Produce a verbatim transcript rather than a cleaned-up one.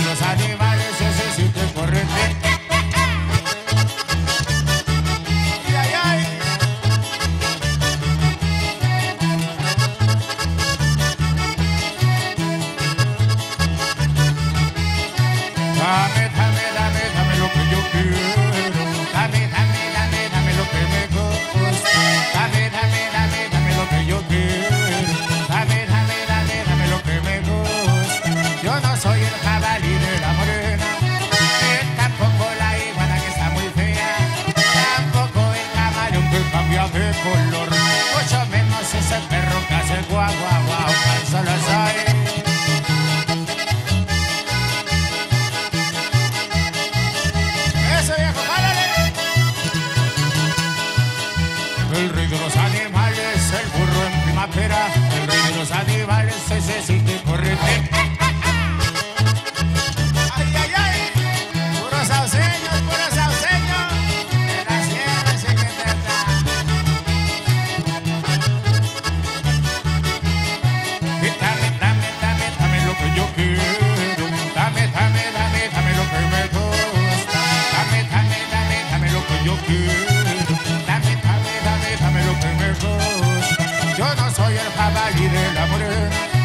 y los animales se sienten corriendo. Color, mucho menos ese perro que hace guau, guau, guau, tan solo soy. ¡Eso, viejo, jálale! El rey de los animales, el burro en primavera. El rey de los animales, ese sí que correte. ¡Ay, ay, ay! ¡Puro sauceño, puro sauceño! Yo no soy el jabalí del amor.